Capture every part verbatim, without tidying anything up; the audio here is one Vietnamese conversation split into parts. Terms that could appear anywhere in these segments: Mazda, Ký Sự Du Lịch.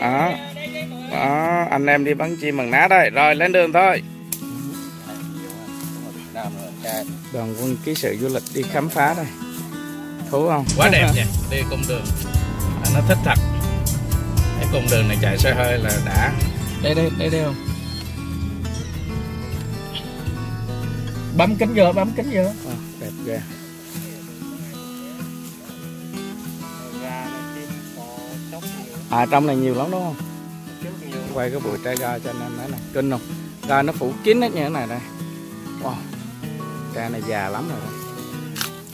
Đó. Đó, anh em đi bắn chim bằng ná đây. Rồi lên đường thôi. Đoàn quân ký sự du lịch đi khám phá đây. Thú không? Quá đẹp nha. Đi cung đường là nó thích thật. Cái cung đường này chạy xe hơi là đã. Đây đây đây đây không? Bấm kính vô, bấm kính vô. À, đẹp ghê. À trong này nhiều lắm đúng không? Quay cái bụi trái ra cho nên nói này kinh không? Ra nó phủ kín hết như thế này đây. Wow. Cây này già lắm rồi đây.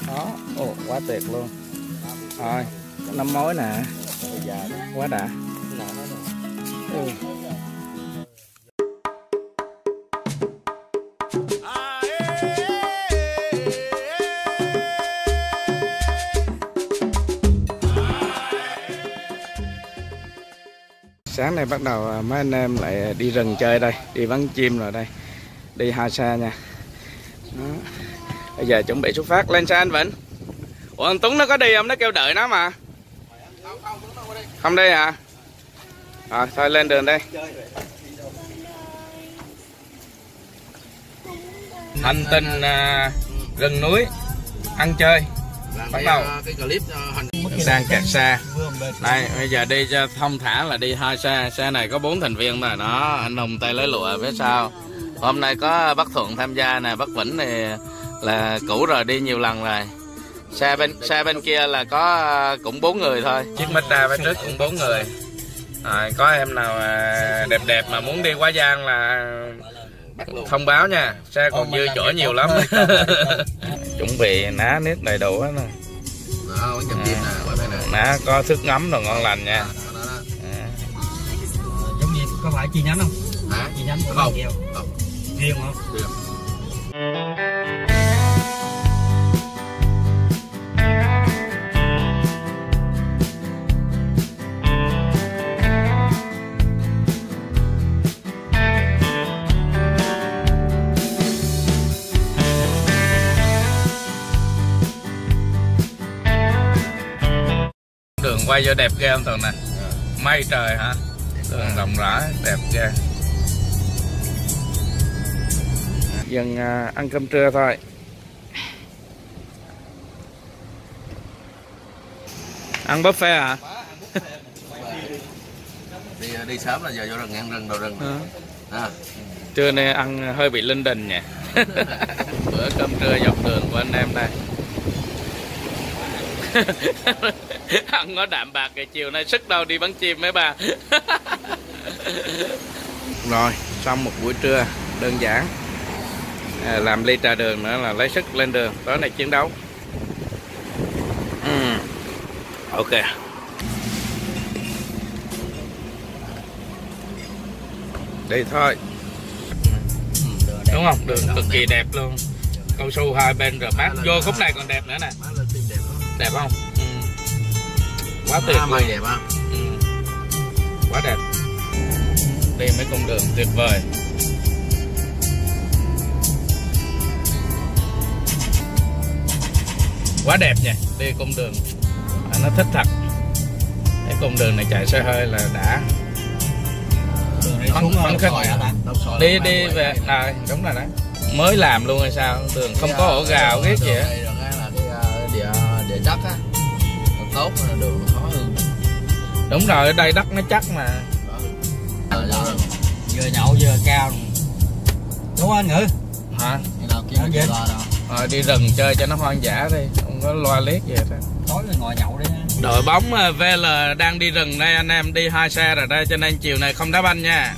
Đó, ồ quá tuyệt luôn. Rồi, năm mối nè. Quá đã. Ừ. Sáng nay bắt đầu mấy anh em lại đi rừng chơi đây, đi bắn chim rồi đây, đi ha xa nha. Đó. Bây giờ chuẩn bị xuất phát lên xe anh Vĩnh. Ủa anh Tuấn nó có đi không? Nó kêu đợi nó mà. Không đi hả? À, thôi lên đường đây. Hành tinh uh, rừng núi ăn chơi. Bắt đầu cái clip hành sang kẹt xa. Đây bây giờ đi thông thả là đi hai xe, xe này có bốn thành viên mà đó, anh Hùng tay lấy lụa phía sau. Hôm nay có bác Thuận tham gia nè, bác Vĩnh này là cũ rồi, đi nhiều lần rồi. Xe bên xe bên kia là có cũng bốn người thôi, chiếc Mazda bên trước cũng bốn người. Rồi, có em nào đẹp đẹp mà muốn đi Quá Giang là thông báo nha, xe còn dư chỗ nhiều lắm. Chuẩn bị ná nếp đầy đủ hết rồi. Đó, ná có thức ngấm rồi ngon lành nha. Giống như có phải chi nhánh không? Hả? Chi nhánh không? Không. Riêng không? Đường quay vô đẹp ghê không Thuận nè? Mây trời hả? Đường rộng rãi, đẹp ghê. Dừng ăn cơm trưa thôi. Ăn buffet hả? Đi, đi sớm là giờ vô rừng, ăn rừng, đồ rừng. À. À. Trưa nay ăn hơi bị linh đình nha. Bữa cơm trưa dọc đường của anh em đây. Ăn nó đạm bạc rồi, chiều nay sức đâu đi bắn chim mấy bà. Rồi xong một buổi trưa đơn giản, à, làm ly trà đường nữa là lấy sức lên đường, tối nay chiến đấu. uhm. Ok đi thôi đúng không, đường cực kỳ đẹp luôn, cao su hai bên rồi mát, vô khúc này còn đẹp nữa nè, đẹp không? Quá tuyệt luôn. Đẹp không? Ừ. Quá đẹp. Đây mấy con đường tuyệt vời. Quá đẹp nha. Đây con đường à, nó thích thật. Cái con đường này chạy xe hơi là đã. Không không rồi hả bạn? Đi đi về à, đúng rồi đấy. Mới làm luôn hay sao? Đường không có ổ gà ghét gì á. Địa đất á. Tốt đường khó hơn. Đúng rồi, ở đây đất nó chắc mà. Đó. Đó. Vừa nhậu vừa cao. Đúng anh Ngữ? Hả? Rồi đi rừng chơi cho nó hoang dã đi, không có loa liếc gì hết. Tối là ngồi nhậu đi. Đội bóng vê lờ đang đi rừng đây, anh em đi hai xe rồi đây cho nên chiều này không đá banh nha.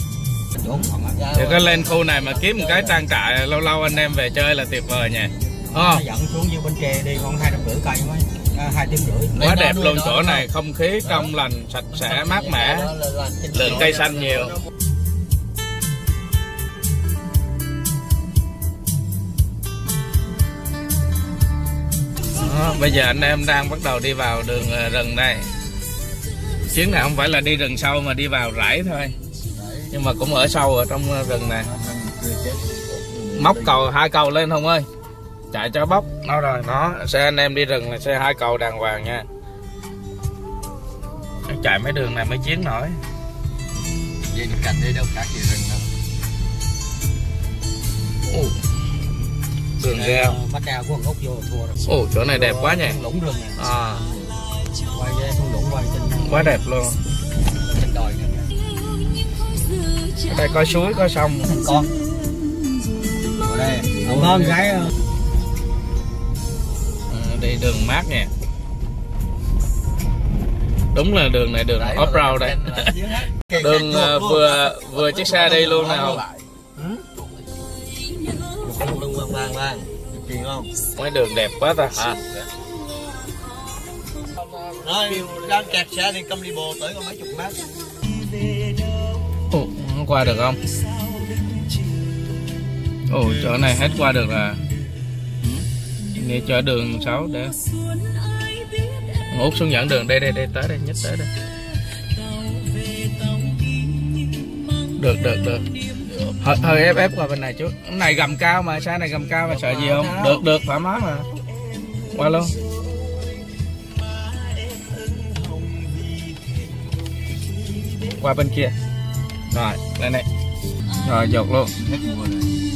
Thì có lên khu này mà kiếm một cái trang trại lâu lâu anh em về chơi là tuyệt vời nha. Nó dẫn xuống dưới bên tre đi con hai trăm rưỡi cây mới. À, hai tiếng rưỡi. Quá đẹp luôn chỗ này, không khí trong lành, sạch sẽ, mát mẻ, lượng cây xanh nhiều. Đó, bây giờ anh em đang bắt đầu đi vào đường rừng đây. Chuyến này không phải là đi rừng sâu mà đi vào rẫy thôi, nhưng mà cũng ở sâu ở trong rừng này. Móc cầu hai cầu lên không ơi, chạy cho bóc. Nó rồi nó xe anh em đi rừng là xe hai cầu đàng hoàng nha, chạy mấy đường này mới chiến nổi. Về nhập cảnh đi đâu cả gì rừng đâu. Ồ, đường rêu. Bắt đèo của gốc vô thua rồi. Ồ, chỗ này đẹp quá nhỉ. Lũng rừng này. À. Quay ra thung lũng quay trên. Quá đẹp luôn. Trên đồi này. Ở đây coi suối, coi sông con. Ở đây, không hơn cái. Đi đường mát nè. Đúng là đường này đường off road đây. Đường vừa vừa chiếc xe đi luôn nào. Mấy đường đẹp quá ta hả? Rồi, đang kẹt xe thì cầm đi bộ tới có mấy chục mét. Ồ, không qua được không? Ồ, chỗ này hết qua được à? Để cho đường sáu để Út xuống dẫn đường đây đây đây tới đây nhất tới đây. Được được được. Hơi hơi ép ép qua bên này chút. Cái này gầm cao mà, xe này gầm cao mà sợ gì không? Được được thoải mái mà. Qua luôn. Qua bên kia. Rồi, lên đây. Rồi dột luôn.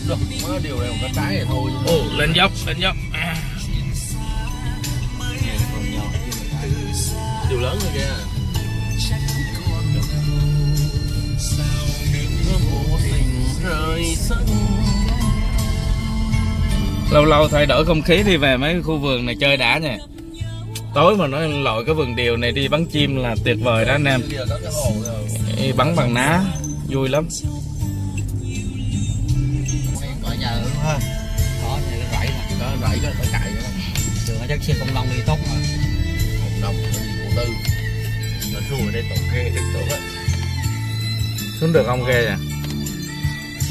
Được, có điều này một cái trái này thôi. Ồ, lên dốc, lên dốc. À. Điều lớn rồi kìa. Lâu lâu thay đổi không khí đi về mấy khu vườn này chơi đã nha. Tối mà nói lội cái vườn điều này đi bắn chim là tuyệt vời đó anh em. Bắn bằng ná vui lắm. Có thì rẫy nè, có rẫy có phải chạy nữa. Đường ở chắc xe công long đi tốt mà. Công long đi tư. Nó xuống ở đây tổng ghê được tốt á. Xuống được không ghê à?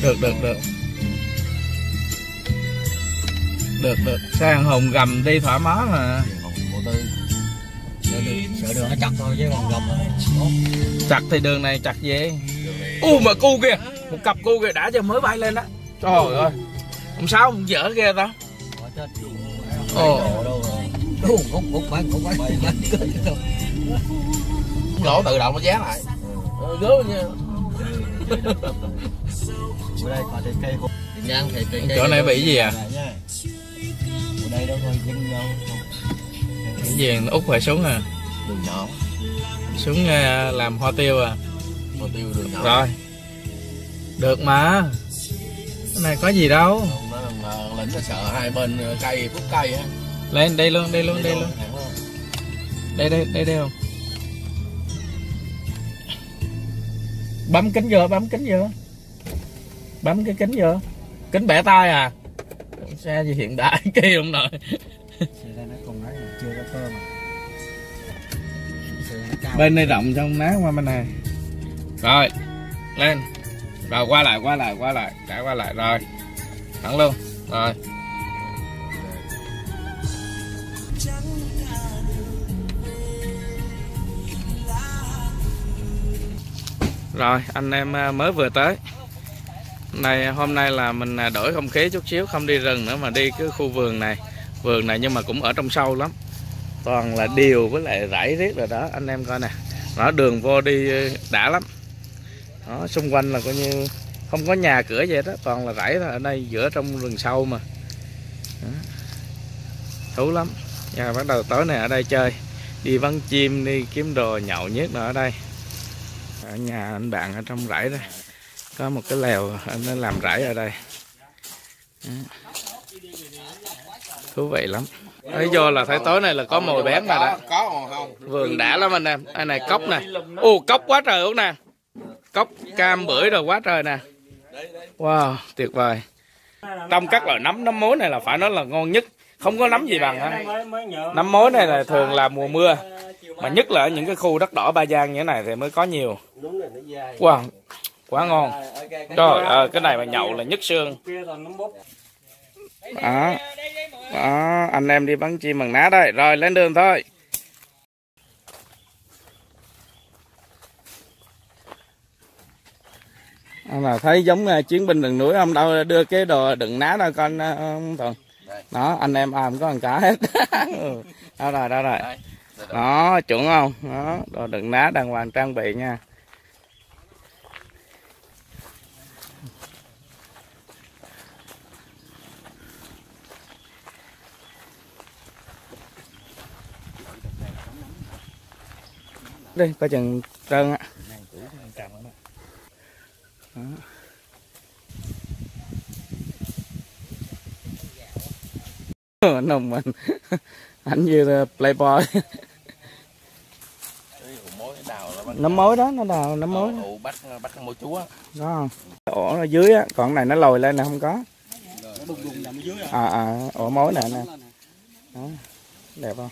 Được được được. Được được, xe hàng hồng gầm đi thoải mái mà. Bộ tư. Sợ đường nó chặt thôi chứ còn gầm tốt. Chặt thì đường này chặt gì? U mà cu kìa, một cặp cu kìa đã cho mới bay lên đó. Trời ơi. Không sao không dở ghê ta. Ồ. Nổ tự động nó giá lại. Chỗ này bị gì à? Cái gì nó út phải xuống à? Đường nhỏ. Xuống làm hoa tiêu à? Hoa tiêu đường nhỏ. Rồi. Được mà. Cái này có gì đâu. Lĩnh nó sợ hai bên cây phút cây á. Lên đây luôn, đây luôn, đây luôn. Đây đây, đây đây không? Bấm kính vô, bấm kính vô. Bấm cái kính vô. Kính bẻ tai à? Xe gì hiện đại kia không nội. Xe ra nó còn nói là chưa có thơm à. Bên đây rộng trong ná qua bên này. Rồi, lên. Rồi qua lại qua lại qua lại cả qua lại rồi thẳng luôn rồi rồi anh em mới vừa tới này. Hôm nay là mình đổi không khí chút xíu, không đi rừng nữa mà đi cái khu vườn này vườn này nhưng mà cũng ở trong sâu lắm, toàn là điều với lại rải riết rồi đó anh em coi nè. Nó đường vô đi đã lắm. Đó, xung quanh là coi như không có nhà cửa vậy đó, toàn là rẫy thôi. Ở đây giữa trong rừng sâu mà đó. Thú lắm. Và bắt đầu tối này ở đây chơi, đi bắn chim, đi kiếm đồ nhậu nhất nữa ở đây. Ở nhà anh bạn ở trong rẫy đây có một cái lèo nó làm rẫy ở đây đó. Thú vị lắm. Thấy vô là thấy tối này là có mồi bén mà đó. Vườn đã lắm anh em. Đây này cốc này. Ồ cốc quá trời luôn nè. Cốc cam bưởi rồi quá trời nè. Wow, tuyệt vời. Trong các loại nấm nấm mối này là phải nói là ngon nhất. Không có nấm gì bằng hả? Nấm mối này là thường là mùa mưa. Mà nhất là ở những cái khu đất đỏ Ba Giang như thế này thì mới có nhiều. Wow, quá ngon. Trời ơi, cái này mà nhậu là nhất xương. Đó. Đó, anh em đi bắn chim bằng ná đây. Rồi, lên đường thôi. Mà thấy giống chiến binh đường núi ông đâu đưa cái đồ đựng ná đâu con ông Thuận. Đó, anh em à, không có ăn cá hết. Đâu rồi, đâu rồi. Đó, chuẩn không? Đó, đồ đựng ná đàng hoàng trang bị nha. đi, coi chừng trơn á. Nồng mình ảnh như playboy. Nấm mối đó, nó đào nấm mối. Ủ bắt bắt con mối chúa. Đó. Ổ ở dưới á, còn này nó lồi lên nè không có. À à, ổ mối nè nè. Đó. Đẹp không?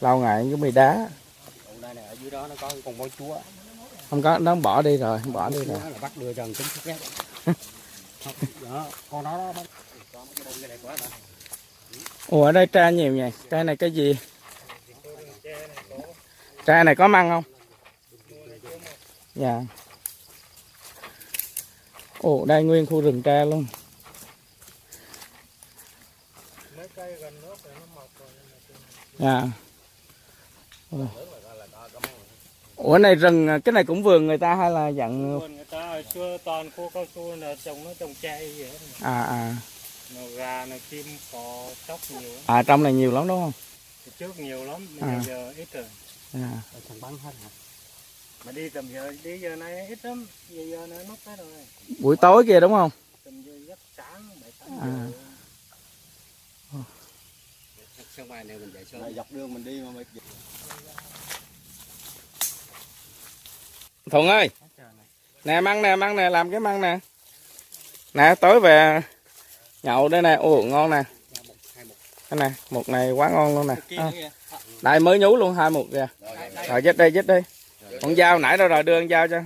Lâu ngày cái mì đá. Ở dưới đó nó có con mối chúa. Không có, nó bỏ đi rồi, bỏ đi rồi. Bắt đưa gần tính khác. Đó, con đó đó. Ủa ở đây tra nhiều nhỉ? Tra này cái gì? Tra này có măng không? Dạ. Ồ, đây nguyên khu rừng tra luôn. Dạ. Ủa này rừng, cái này cũng vườn người ta hay là dạng? Vườn người ta hồi xưa toàn khu cao su là trồng nó trồng tre vậy. À à. Gà này, chim, cò, chóc nhiều. À trong này nhiều lắm đúng không? Trước nhiều lắm, bây à. Giờ ít rồi. À. Thằng bắn hết hả? Mà đi tầm giờ, đi giờ này ít lắm, giờ giờ nó mất hết rồi. Buổi tối kia đúng không? Tầm giờ giấc sáng, bảy tám giờ. Sáng mai này mình dậy sớm. Dọc đường mình đi mà mệt. Thuận ơi. Nè măng nè, măng nè, làm cái măng nè. Nè tối về nhậu đây nè, ồ ngon nè. Cái này, một này quá ngon luôn nè. À. Đây mới nhú luôn hai một kìa. Rồi dứt đây, dứt đi. Con dao nãy đâu rồi, đưa con dao cho.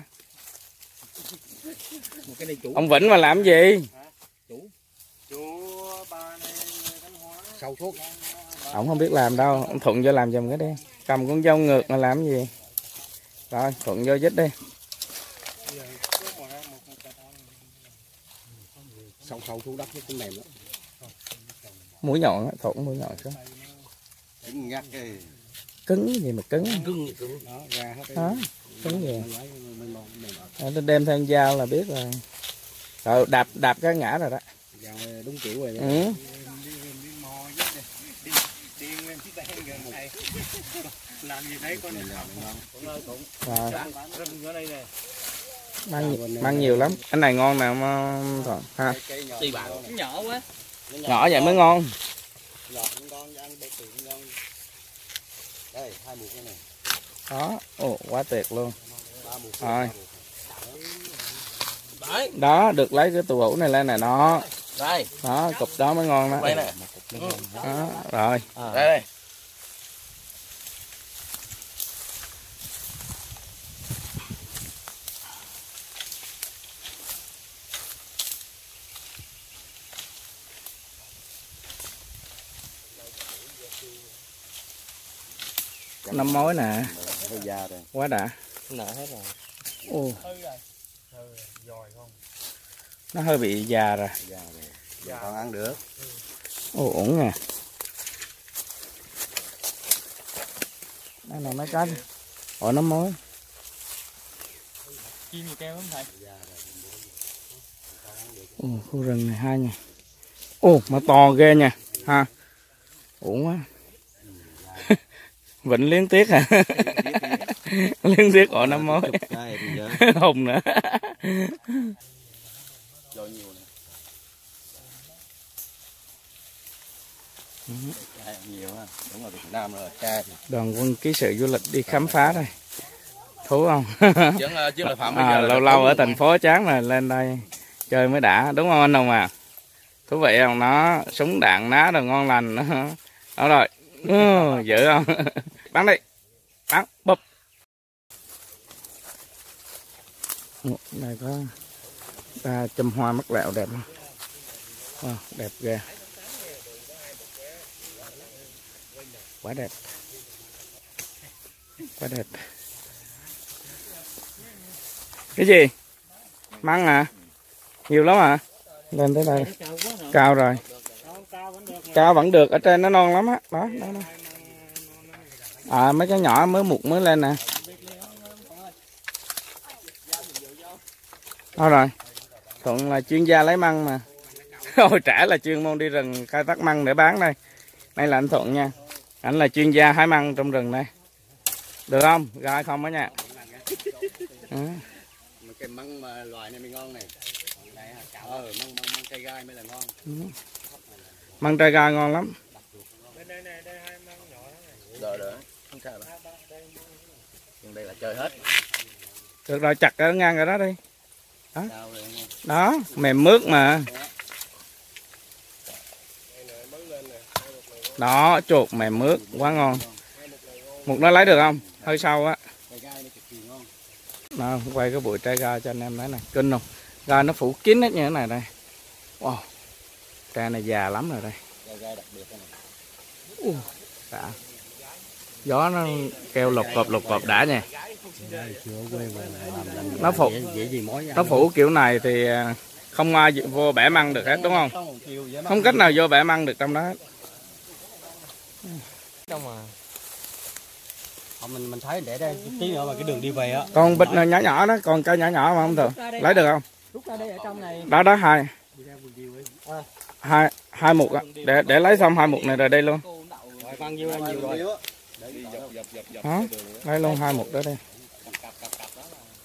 Ông Vĩnh mà làm gì? Ông không biết làm đâu, ông Thuận vô làm giùm cái đi. Cầm con dao ngược mà làm gì? Rồi, Thuận vô dứt đi. Sâu sâu xuống đất cũng mềm lắm. Mũi nhọn á, Thuận mũi nhọn xuống. Cứng gì mà cứng. Cứng cứng. Đó, ra hết. Đó, cứng gì. Nó đem theo dao là biết rồi. Rồi đạp đạp cái ngã rồi đó. Dao đúng kiểu rồi. Ừ. Làm gì thấy con này. Mang, mang nhiều lắm. Cái này ngon nè Thuận ha. Nhỏ quá. Nhỏ vậy mới ngon. Đó, ồ quá tuyệt luôn. Rồi. Đó, được lấy cái tù hũ này lên này nó. Đó, cục đó mới ngon đó. Đó, rồi. Đây. Nấm mối nè, quá đã. Nở hết rồi. Ồ. Nó hơi bị già rồi. Già còn ăn được. Ồ ổn nè. Đây là mấy cái. Ồ nấm mối. Chim gì kêu lắm thầy. Ồ khu rừng này hai nha. Ồ mà to ghê nha, ha. Ổn quá. Vĩnh liên tiếc hả? Liên tiếc ổ năm mối. Hùng nữa. Đoàn quân ký sự du lịch đi khám phá đây. Thú không? À, lâu lâu ở thành phố chán rồi lên đây chơi mới đã. Đúng không anh Hùng à? Thú vị không? Nó súng đạn ná rồi ngon lành. Đó rồi. Ừ, dữ không? Bắn đi. Bắn, bụp. Này có ba chùm hoa mắc lẹo đẹp không? Wow, đẹp ghê. Quá đẹp. Quá đẹp. Cái gì? Măng hả? Nhiều lắm hả? Lên tới đây. Cao rồi. Cao vẫn được, ở trên nó non lắm á. Đó, đó, đó. À, mấy cái nhỏ mới mục mới lên nè. Đó rồi. Thuận là chuyên gia lấy măng mà. Ôi trẻ là chuyên môn đi rừng khai thác măng để bán đây. Đây là anh Thuận nha. Anh là chuyên gia hái măng trong rừng đây. Được không? Rồi không đó nha. À. Cái măng mà loài này mới ngon này. Đây hả? Cạo ờ, măng, măng, măng trai gai mới là ngon. Ừ. Măng trai gai ngon lắm. Đây này, đây hai măng nhỏ này. Rồi rồi, không sao đâu. Nhưng đây là chơi hết. Được rồi, chặt cái ngang rồi đó đi. Đó. Đó, mềm mướt mà. Đó, chuột mềm mướt quá ngon. Mục nó lấy được không? Hơi sâu á. Nào, quay cái bụi trái gai cho anh em thấy này, kinh không? Gai nó phủ kín hết như thế này đây. Wow. Cây này già lắm rồi đây. Gai đặc biệt này. Uh, đã. Gió nó kêu lột cộp lột cộp đã nha. Nó phủ nó phủ kiểu này thì không ai vô bẻ măng được hết đúng không? Không cách nào vô bẻ măng được trong đó hết. Mình mình thấy để đây tí nữa mà cái đường đi về á. Con bịch nhỏ nhỏ đó, còn cây nhỏ nhỏ mà không được. Lấy được không? Rút ra đây ở trong này. Đó đó hai. Hai hai mục á, để để lấy xong hai mục này rồi đây luôn. Rồi bao nhiêu là nhiều rồi. Hả? Lấy luôn hai mục đó đây.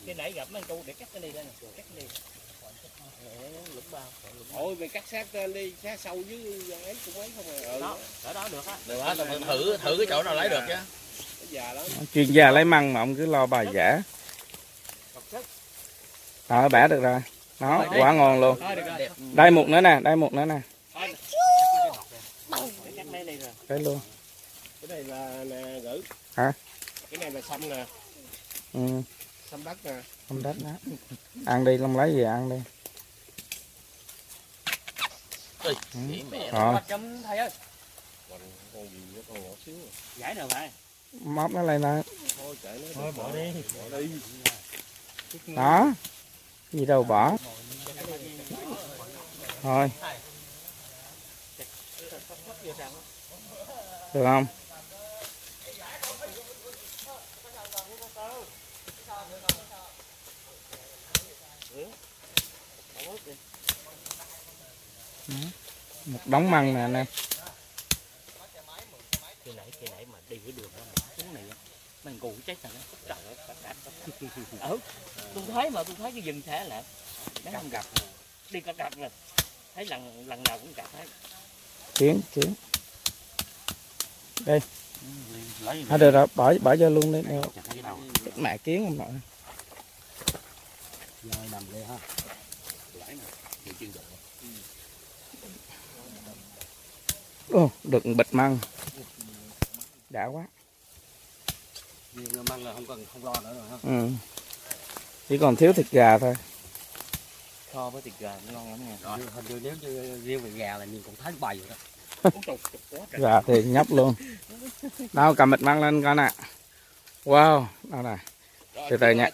Cái nãy gặp anh tu để cắt cái ly đây nè, cắt ly. Ôi mày cắt sát ly sát sâu dưới ấy cũng ấy không rồi. Đó, ở đó được á. Được á, tao thử thử cái chỗ nào lấy được chứ. Chuyên gia lấy măng mà ông cứ lo bài giả. Đó, bẻ được rồi. Nó quá ngon luôn. Đây một nữa nè, đây một nữa nè. Cái luôn. Cái này là gửi. Hả? Cái này là xăm nè. Ừ. Xăm đất nè. Xăm đất đó. Ăn đi, không lấy gì ăn đi. Ơi, mẹ nó chấm thấy ơi. Con gì nó còn nhỏ xíu. Giải nào vậy? Móc nó lên nè. Thôi bỏ đi. Đó. Gì đâu bỏ. Thôi. Được không? Đó. Một đống măng nè anh em. Cái nãy cái nãy mà đi cái đường đó xuống này mày cụ chết rồi đó. Ừ, tôi thấy mà tôi thấy cái rừng xẻ lại nó không gặp đi có gặp rồi thấy lần lần nào cũng gặp thấy chuyển chuyển đây à, được rồi bỏ bỏ vô luôn đấy mẹ kiến không nội rồi nằm đây ha oh, được bịch măng đã quá. Măng là không cần không lo nữa rồi ha. Ừ. Chỉ còn thiếu thịt gà thôi. Kho với thịt gà ngon lắm nha. Rồi. Hình như nếu như riêng về gà là mình cũng thấy bày rồi đó. Gà thì nhóc luôn. Đâu cầm bịch măng lên coi nè. Wow, đâu nè. Từ từ nha.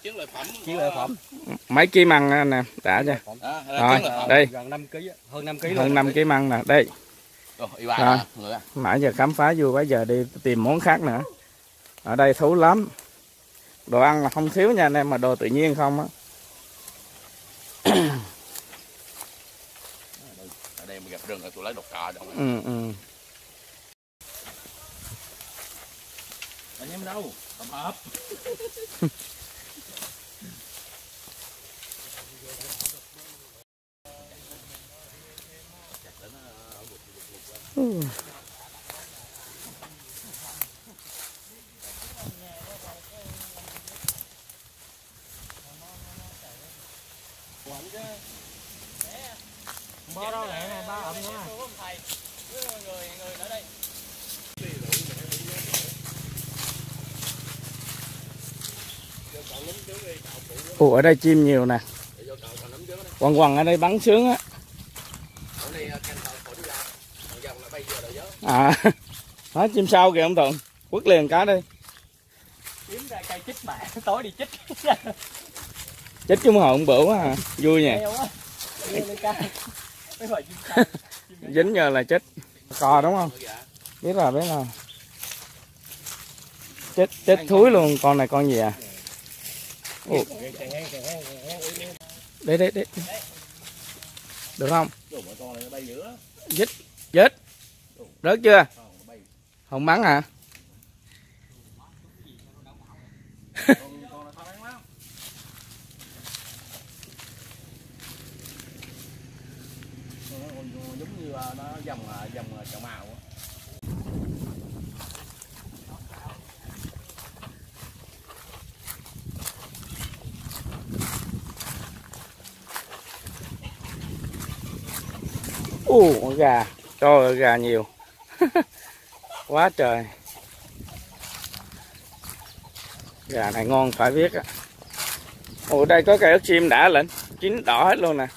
Mấy ký măng nè, đã chưa? Rồi, đây. Gần năm ký, hơn năm ký hơn năm ký măng nè, đây. Rồi, nãy giờ khám phá vui quá giờ đi tìm món khác nữa. Ở đây thú lắm. Đồ ăn là không thiếu nha anh em, mà đồ tự nhiên không á. Ở đây mà gặp rừng là tôi lấy độc cà đâu. Ừ ừ. Anh em đâu? Tầm ấp. Uh. Ủa, ở đây chim nhiều nè. Quằn quằn ở đây bắn sướng á. À, đó, chim sau kìa ông Thuận, quất liền cá đi. Kiếm ra cây chích mẹ, tối đi chích. Chích chứ mà hồn bự quá hả? Vui nha. Dính nhờ là chích. Cò đúng không? Biết rồi, biết rồi. Chích, chích thúi luôn, con này con gì à? Ủa. Để, để, để. Được không? Dít, dít. Rớt chưa? Không bắn hả? Giống như nó dòng dòng chợ màu. Ồ, gà, trời ơi, gà nhiều. Quá trời. Gà này ngon phải biết á. Ồ, đây có cây ớt xiêm đã lệnh, chín đỏ hết luôn nè.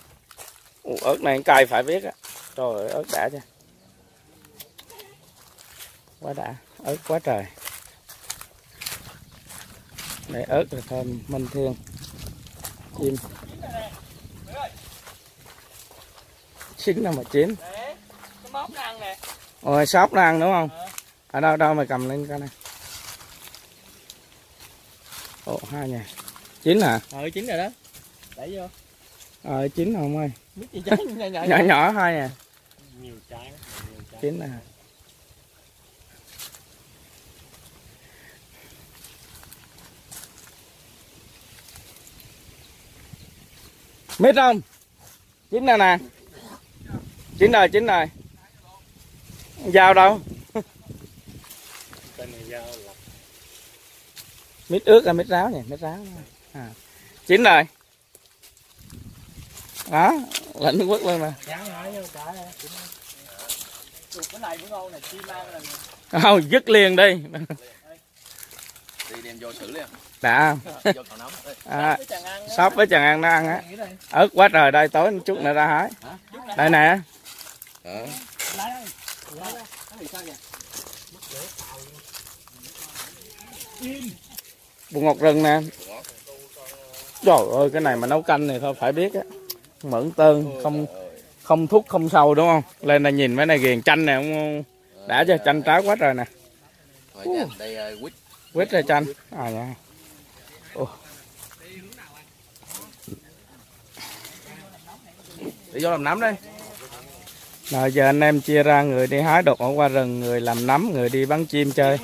Ồ, ớt này cay phải biết á. Trời ơi, ớt đã chưa. Quá đã, ớt quá trời. Để ớt là thơm minh thiên. Chim chín đâu mà chín. Ôi sóc nó ăn đúng không? Ừ. Ở đâu đâu mày cầm lên coi này. Ồ hai nhà. Chín hả? Ờ chín rồi đó. Đẩy vô. Ờ chín không ơi. Nhỏ nhỏ, nhỏ nhỏ thôi nè. Nhiều trái. Chín nè. Mít không? Chín nè nè. Chín rồi, chín rồi. Dao đâu? Mít ướt là mít ráo nhỉ, mít ráo. À. Chín rồi. Đó, lạnh quất luôn nè. Không, dứt liền đi. Đi đem vô xử liền. Đã. À, sắp với chàng ăn nó ăn á. Ớt quá trời đây, tối chút nữa ra hái. Đây nè. Đó. Bù ngọt rừng nè. Trời ơi cái này mà nấu canh này thôi phải biết á. Mẫn tơn không không thuốc không sâu đúng không? Lên này nhìn mấy này ghiền chanh nè không? Đã chưa? Chanh trái quá rồi nè. Quýt rồi chanh. À dạ. Ồ. Đi vô làm nấm đi. Rồi giờ anh em chia ra người đi hái đột ở qua rừng, người làm nấm, người đi bắn chim chơi.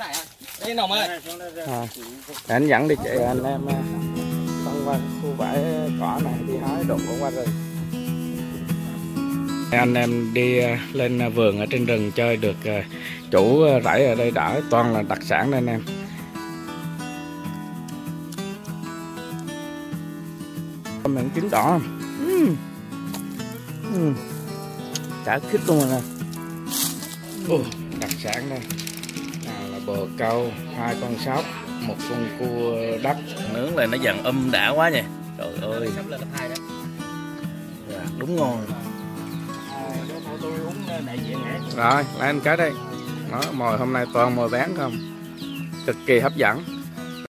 Đi nồng ơi. À, để anh dẫn đi chị anh em băng qua khu bãi cỏ này đi hái đột ở qua rừng. Anh em đi lên vườn ở trên rừng chơi được, chủ rẫy ở đây đã toàn là đặc sản đây anh em. Mình chín đỏ. Uhm. Uhm. Đã khít luôn rồi nè. Ừ, đặc sản đây nào là bồ câu, hai con sóc, một con cua đất nướng lên nó dần um đã quá nha. Trời ơi sắp lên hai đó. Dạ, đúng ngon rồi, lấy anh cá đây đó. Mồi hôm nay toàn mồi bán không, cực kỳ hấp dẫn.